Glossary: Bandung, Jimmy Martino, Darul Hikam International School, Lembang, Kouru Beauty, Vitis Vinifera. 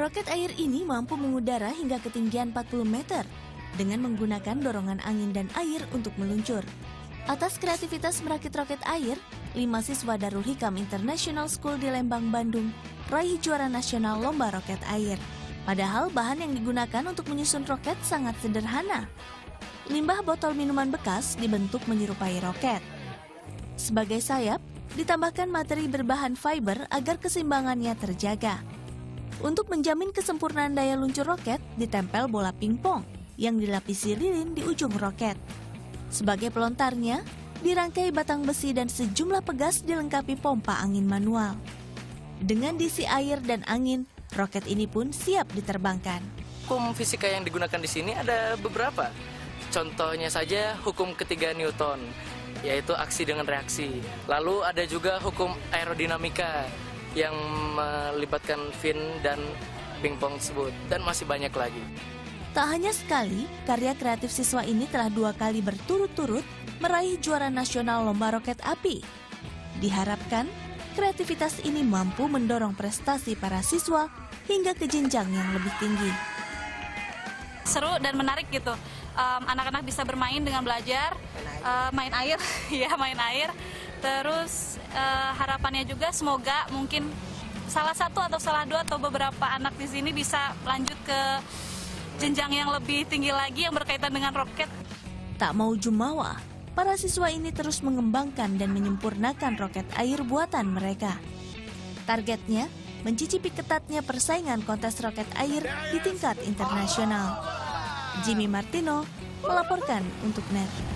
Roket air ini mampu mengudara hingga ketinggian 40 meter dengan menggunakan dorongan angin dan air untuk meluncur. Atas kreativitas merakit roket air, 5 siswa Darul Hikam International School di Lembang, Bandung, raih juara nasional lomba roket air. Padahal bahan yang digunakan untuk menyusun roket sangat sederhana. Limbah botol minuman bekas dibentuk menyerupai roket. Sebagai sayap, ditambahkan materi berbahan fiber agar keseimbangannya terjaga. Untuk menjamin kesempurnaan daya luncur roket, ditempel bola pingpong yang dilapisi lilin di ujung roket. Sebagai pelontarnya, dirangkai batang besi dan sejumlah pegas dilengkapi pompa angin manual. Dengan diisi air dan angin, roket ini pun siap diterbangkan. Hukum fisika yang digunakan di sini ada beberapa. Contohnya saja hukum ketiga Newton, yaitu aksi dengan reaksi. Lalu ada juga hukum aerodinamika yang melibatkan fin dan pingpong tersebut, dan masih banyak lagi. Tak hanya sekali, karya kreatif siswa ini telah 2 kali berturut-turut meraih juara nasional lomba roket api. Diharapkan, kreativitas ini mampu mendorong prestasi para siswa hingga ke jenjang yang lebih tinggi. Seru dan menarik gitu. Anak-anak bisa bermain dengan belajar, main air. Terus harapannya juga semoga mungkin salah satu atau salah dua atau beberapa anak di sini bisa lanjut ke jenjang yang lebih tinggi lagi yang berkaitan dengan roket. Tak mau jumawa, para siswa ini terus mengembangkan dan menyempurnakan roket air buatan mereka. Targetnya, mencicipi ketatnya persaingan kontes roket air di tingkat internasional. Jimmy Martino melaporkan untuk NET.